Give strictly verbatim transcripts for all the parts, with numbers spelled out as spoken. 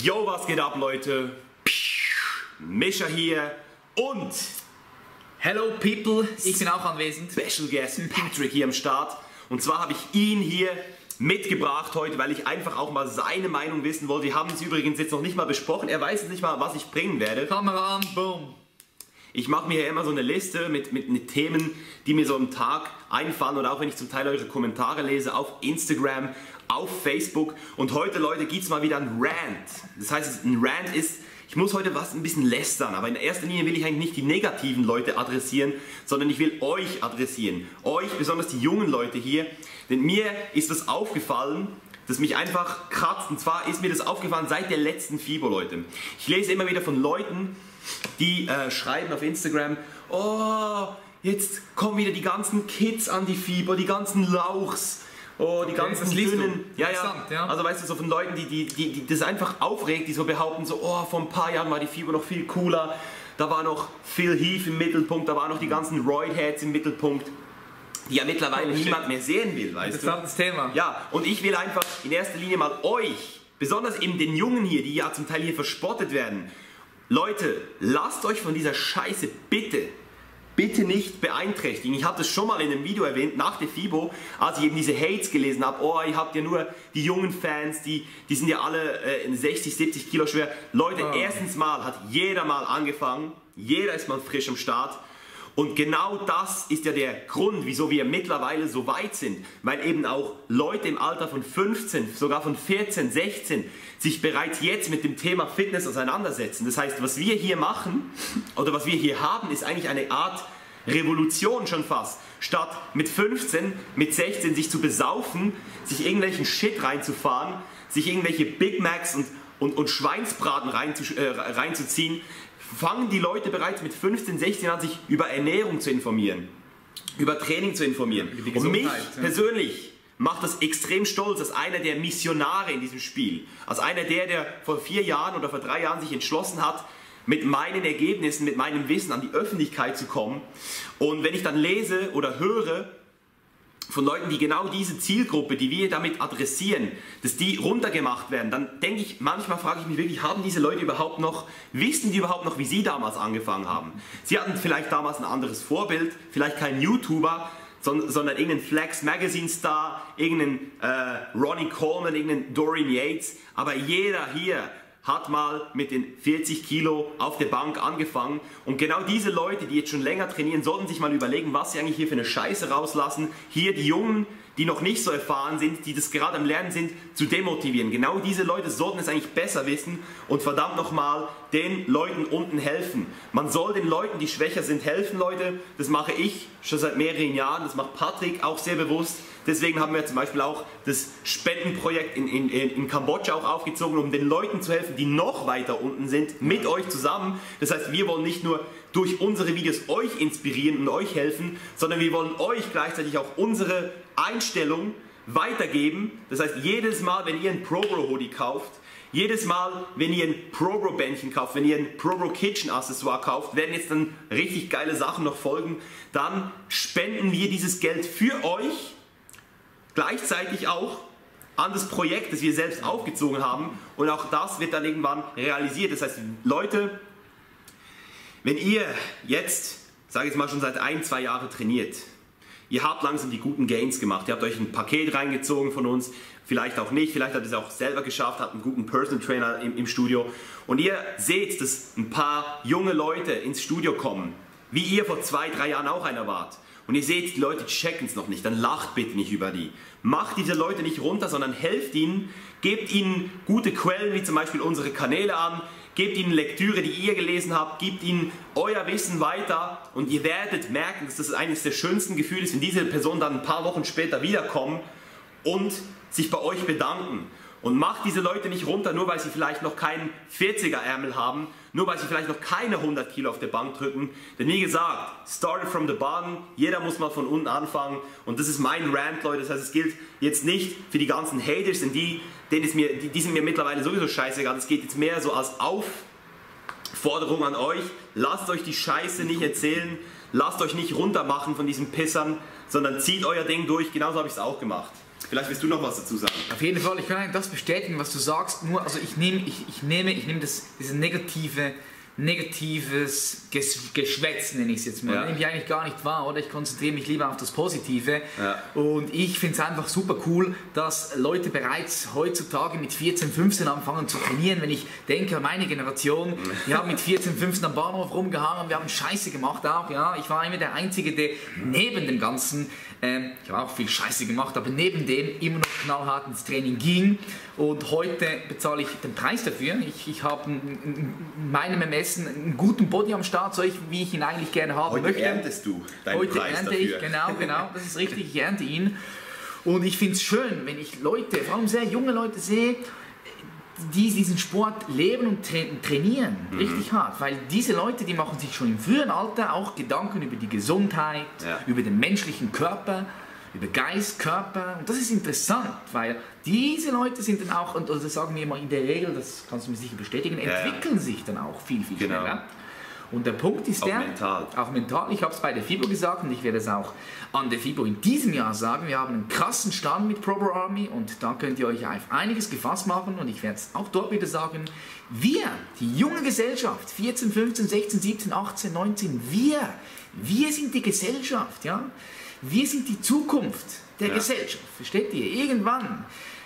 Yo, was geht ab, Leute? Mischa hier und hello people, ich bin auch anwesend. Special Guest Patrick hier am Start. Und zwar habe ich ihn hier mitgebracht heute, weil ich einfach auch mal seine Meinung wissen wollte. Wir haben es übrigens jetzt noch nicht mal besprochen. Er weiß jetzt nicht mal, was ich bringen werde. Kamera an, boom. Ich mache mir ja immer so eine Liste mit, mit, mit Themen, die mir so am Tag einfallen, oder auch wenn ich zum Teil eure Kommentare lese auf Instagram, auf Facebook. Und heute, Leute, gibt es mal wieder einen Rant. Das heißt, ein Rant ist, ich muss heute was ein bisschen lästern, aber in erster Linie will ich eigentlich nicht die negativen Leute adressieren, sondern ich will euch adressieren. Euch, besonders die jungen Leute hier, denn mir ist das aufgefallen, das mich einfach kratzt. Und zwar ist mir das aufgefallen seit der letzten FIBO, Leute. Ich lese immer wieder von Leuten, die äh, schreiben auf Instagram, oh, jetzt kommen wieder die ganzen Kids an die FIBO, die ganzen Lauchs, oh, die okay, ganzen Dünnen. Ja, ja. Ja. Also weißt du, so von Leuten, die, die, die, die das einfach aufregt, die so behaupten, so, oh, vor ein paar Jahren war die FIBO noch viel cooler, da war noch Phil Heath im Mittelpunkt, da waren noch die ganzen Roidheads im Mittelpunkt, die ja mittlerweile oh, niemand mehr sehen will, weißt Interessantes du. Thema. Ja, und ich will einfach in erster Linie mal euch, besonders eben den Jungen hier, die ja zum Teil hier verspottet werden, Leute, lasst euch von dieser Scheiße bitte, bitte nicht beeinträchtigen. Ich habe das schon mal in einem Video erwähnt, nach der FIBO, als ich eben diese Hates gelesen habe. Oh, ihr habt ja nur die jungen Fans, die, die sind ja alle äh, sechzig, siebzig Kilo schwer. Leute, oh. Erstens mal hat jeder mal angefangen, jeder ist mal frisch am Start. Und genau das ist ja der Grund, wieso wir mittlerweile so weit sind, weil eben auch Leute im Alter von fünfzehn, sogar von vierzehn, sechzehn sich bereits jetzt mit dem Thema Fitness auseinandersetzen. Das heißt, was wir hier machen oder was wir hier haben, ist eigentlich eine Art Revolution schon fast. Statt mit fünfzehn, mit sechzehn sich zu besaufen, sich irgendwelchen Shit reinzufahren, sich irgendwelche Big Macs und, und, und Schweinsbraten reinzu, äh, reinzuziehen, fangen die Leute bereits mit fünfzehn, sechzehn an, sich über Ernährung zu informieren, über Training zu informieren. Und mich persönlich macht das extrem stolz, als einer der Missionare in diesem Spiel, als einer der, der vor vier Jahren oder vor drei Jahren sich entschlossen hat, mit meinen Ergebnissen, mit meinem Wissen an die Öffentlichkeit zu kommen. Und wenn ich dann lese oder höre von Leuten, die genau diese Zielgruppe, die wir damit adressieren, dass die runtergemacht werden, dann denke ich, manchmal frage ich mich wirklich, haben diese Leute überhaupt noch, wissen die überhaupt noch, wie sie damals angefangen haben? Sie hatten vielleicht damals ein anderes Vorbild, vielleicht keinen YouTuber, sondern, sondern irgendeinen Flex Magazine Star, irgendeinen äh, Ronnie Coleman, irgendeinen Dorian Yates, aber jeder hier hat mal mit den vierzig Kilo auf der Bank angefangen. Und genau diese Leute, die jetzt schon länger trainieren, sollten sich mal überlegen, was sie eigentlich hier für eine Scheiße rauslassen. Hier die Jungen, die noch nicht so erfahren sind, die das gerade am Lernen sind, zu demotivieren. Genau diese Leute sollten es eigentlich besser wissen und verdammt nochmal den Leuten unten helfen. Man soll den Leuten, die schwächer sind, helfen, Leute. Das mache ich schon seit mehreren Jahren, das macht Patrick auch sehr bewusst. Deswegen haben wir zum Beispiel auch das Spendenprojekt in, in, in Kambodscha auch aufgezogen, um den Leuten zu helfen, die noch weiter unten sind, mit euch zusammen. Das heißt, wir wollen nicht nur durch unsere Videos euch inspirieren und euch helfen, sondern wir wollen euch gleichzeitig auch unsere Einstellung weitergeben. Das heißt, jedes Mal, wenn ihr ein ProBro-Hoodie kauft, jedes Mal, wenn ihr ein ProBro-Bändchen kauft, wenn ihr ein ProBro-Kitchen-Accessoire kauft, werden jetzt dann richtig geile Sachen noch folgen, dann spenden wir dieses Geld für euch, gleichzeitig auch an das Projekt, das wir selbst aufgezogen haben, und auch das wird dann irgendwann realisiert. Das heißt, Leute, wenn ihr jetzt, sage ich mal, schon seit ein, zwei Jahren trainiert, ihr habt langsam die guten Gains gemacht, ihr habt euch ein Paket reingezogen von uns, vielleicht auch nicht, vielleicht habt ihr es auch selber geschafft, habt einen guten Personal Trainer im, im Studio, und ihr seht, dass ein paar junge Leute ins Studio kommen, wie ihr vor zwei, drei Jahren auch einer wart. Und ihr seht, die Leute checken es noch nicht, dann lacht bitte nicht über die. Macht diese Leute nicht runter, sondern helft ihnen, gebt ihnen gute Quellen, wie zum Beispiel unsere Kanäle an, gebt ihnen Lektüre, die ihr gelesen habt, gebt ihnen euer Wissen weiter, und ihr werdet merken, dass das eines der schönsten Gefühle ist, wenn diese Personen dann ein paar Wochen später wiederkommen und sich bei euch bedanken. Und macht diese Leute nicht runter, nur weil sie vielleicht noch keinen vierziger-Ärmel haben, nur weil sie vielleicht noch keine hundert Kilo auf der Bank drücken. Denn wie gesagt, started from the bottom, jeder muss mal von unten anfangen. Und das ist mein Rant, Leute. Das heißt, es gilt jetzt nicht für die ganzen Haters, denn die, denen ist mir, die, die sind mir mittlerweile sowieso scheißegal. Es geht jetzt mehr so als Aufforderung an euch. Lasst euch die Scheiße nicht erzählen, lasst euch nicht runtermachen von diesen Pissern, sondern zieht euer Ding durch. Genauso habe ich es auch gemacht. Vielleicht willst du noch was dazu sagen. Auf jeden Fall, ich kann das bestätigen, was du sagst. Nur, also ich nehme, ich, ich nehme, ich nehme das, diese negative, negatives Ges Geschwätz, nenne ich es jetzt mal. Ja. Nehme ich eigentlich gar nicht wahr, oder? Ich konzentriere mich lieber auf das Positive. Ja. Und ich finde es einfach super cool, dass Leute bereits heutzutage mit vierzehn, fünfzehn anfangen zu trainieren. Wenn ich denke an meine Generation, die haben mit vierzehn, fünfzehn am Bahnhof rumgehangen, wir haben Scheiße gemacht auch. Ja? Ich war immer der Einzige, der neben dem Ganzen, ähm, ich habe auch viel Scheiße gemacht, aber neben dem immer noch knallhart ins Training ging. Und heute bezahle ich den Preis dafür. Ich, ich habe in meinem Ermessen einen guten Body am Start, so ich, wie ich ihn eigentlich gerne haben heute möchte. Heute erntest du deinen heute Preis ernte dafür. Ich, genau, genau, das ist richtig, ich ernte ihn. Und ich finde es schön, wenn ich Leute, vor allem sehr junge Leute sehe, die diesen Sport leben und tra trainieren, mhm. richtig hart. Weil diese Leute, die machen sich schon im frühen Alter auch Gedanken über die Gesundheit, ja. über den menschlichen Körper, über Geist, Körper, und das ist interessant, weil diese Leute sind dann auch, und also sagen wir mal in der Regel, das kannst du mir sicher bestätigen, entwickeln ja, ja. sich dann auch viel, viel genau. schneller. Und der Punkt ist auch der, mental. auch mental, ich habe es bei der FIBO gesagt und ich werde es auch an der FIBO in diesem Jahr sagen, wir haben einen krassen Stand mit Prober Army und da könnt ihr euch auf einiges gefasst machen und ich werde es auch dort wieder sagen, wir, die junge Gesellschaft, vierzehn, fünfzehn, sechzehn, siebzehn, achtzehn, neunzehn, wir, wir sind die Gesellschaft, ja. Wir sind die Zukunft der ja. Gesellschaft, versteht ihr? Irgendwann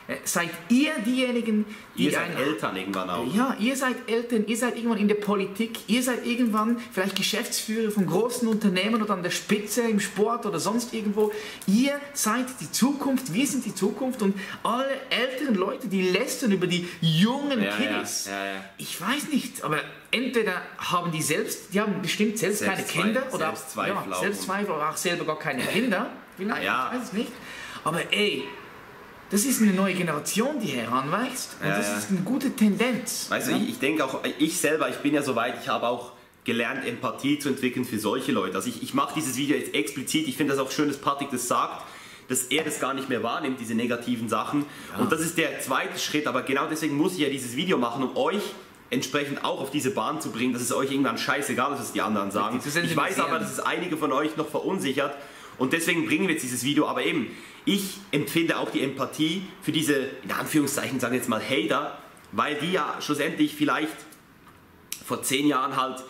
äh, seid ihr diejenigen, die... Ihr seid einen, Eltern irgendwann auch. Ja, ihr seid Eltern, ihr seid irgendwann in der Politik, ihr seid irgendwann vielleicht Geschäftsführer von großen Unternehmen oder an der Spitze im Sport oder sonst irgendwo. Ihr seid die Zukunft, wir sind die Zukunft und alle älteren Leute, die lästern über die jungen ja, Kids. Ja, ja, ja. Ich weiß nicht, aber... Entweder haben die selbst, die haben bestimmt selbst, selbst keine Kinder oder Selbstzweifel, ja, Selbstzweifel oder auch selber gar keine Kinder, vielleicht, ja. ich weiß es nicht. Aber ey, das ist eine neue Generation, die heranwächst und ja, das ja. ist eine gute Tendenz. Weißt ja? du, ich, ich denke auch, ich selber, ich bin ja soweit, ich habe auch gelernt, Empathie zu entwickeln für solche Leute. Also ich, ich mache dieses Video jetzt explizit, ich finde das auch schön, dass Patrick das sagt, dass er das gar nicht mehr wahrnimmt, diese negativen Sachen. Ja. Und das ist der zweite Schritt, aber genau deswegen muss ich ja dieses Video machen, um euch entsprechend auch auf diese Bahn zu bringen, dass es euch irgendwann scheißegal ist, was die anderen sagen. Ich weiß aber, dass es einige von euch noch verunsichert und deswegen bringen wir jetzt dieses Video, aber eben, ich empfinde auch die Empathie für diese, in Anführungszeichen sagen wir jetzt mal Hater, weil die ja schlussendlich vielleicht vor zehn Jahren halt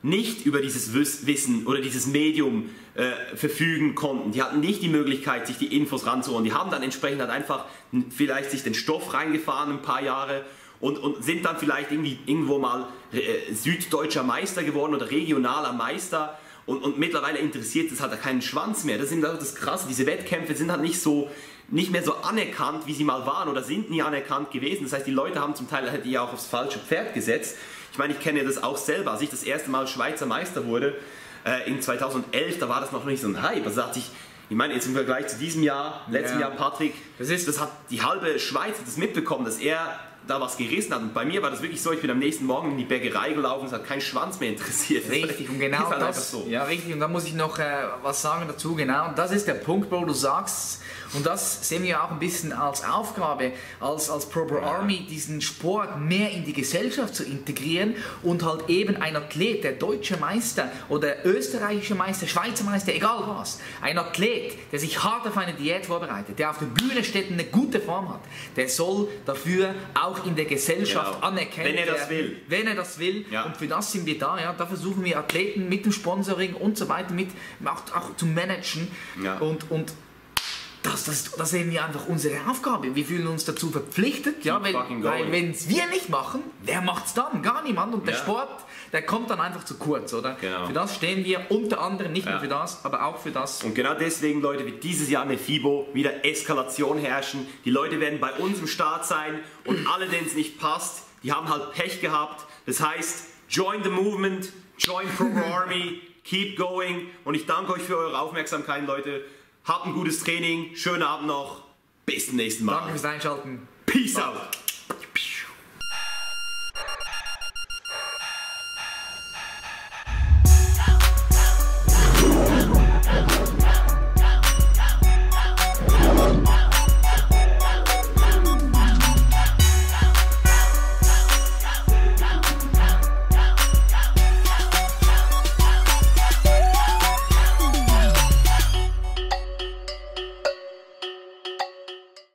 nicht über dieses Wissen oder dieses Medium äh, verfügen konnten. Die hatten nicht die Möglichkeit, sich die Infos ranzuholen. Die haben dann entsprechend halt einfach vielleicht sich den Stoff reingefahren ein paar Jahre Und, und sind dann vielleicht irgendwie irgendwo mal äh, süddeutscher Meister geworden oder regionaler Meister und, und mittlerweile interessiert es halt keinen Schwanz mehr. Das ist halt das Krasse, diese Wettkämpfe sind halt nicht, so, nicht mehr so anerkannt, wie sie mal waren oder sind nie anerkannt gewesen. Das heißt, die Leute haben zum Teil halt ja auch aufs falsche Pferd gesetzt. Ich meine, ich kenne das auch selber, als ich das erste Mal Schweizer Meister wurde, äh, in zweitausendelf, da war das noch nicht so ein Hype. Also dachte ich, Ich meine, jetzt im Vergleich zu diesem Jahr, letztem ja. Jahr, Patrick, das, ist, das hat die halbe Schweiz hat das mitbekommen, dass er da was gerissen hat. Und bei mir war das wirklich so, ich bin am nächsten Morgen in die Bäckerei gelaufen, es hat keinen Schwanz mehr interessiert. Richtig, und genau halt das. So. Ja, richtig, und da muss ich noch äh, was sagen dazu, genau. Und das ist der Punkt, Bro, du sagst, und das sehen wir auch ein bisschen als Aufgabe, als, als Prober ja. Army, diesen Sport mehr in die Gesellschaft zu integrieren und halt eben ein Athlet, der deutsche Meister oder österreichische Meister, Schweizer Meister, egal was, ein Athlet, der sich hart auf eine Diät vorbereitet, der auf der Bühne steht und eine gute Form hat, der soll dafür auch in der Gesellschaft genau. anerkannt werden. Wenn er das will. Wenn er das will. Ja. Und für das sind wir da. Ja. Da versuchen wir Athleten mit dem Sponsoring und so weiter mit auch, auch zu managen. Ja. Und, und das, das, das sehen wir einfach unsere Aufgabe. Wir fühlen uns dazu verpflichtet. Ja, weil weil wenn es wir nicht machen, wer macht es dann? Gar niemand. Und der ja. Sport, der kommt dann einfach zu kurz, oder? Genau. Für das stehen wir unter anderem, nicht ja. nur für das, aber auch für das. Und genau deswegen, Leute, wird dieses Jahr eine FIBO wieder Eskalation herrschen. Die Leute werden bei uns im Start sein und alle, denen es nicht passt, die haben halt Pech gehabt. Das heißt, join the movement, join Prober Army, keep going. Und ich danke euch für eure Aufmerksamkeit, Leute. Habt ein gutes Training, schönen Abend noch, bis zum nächsten Mal. Danke fürs Einschalten. Peace out.